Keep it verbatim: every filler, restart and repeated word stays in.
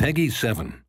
Peggy seven.